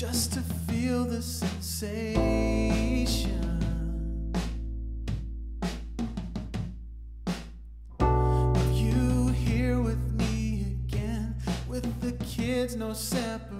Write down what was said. just to feel the sensation of you here with me again, with the kids, no separation.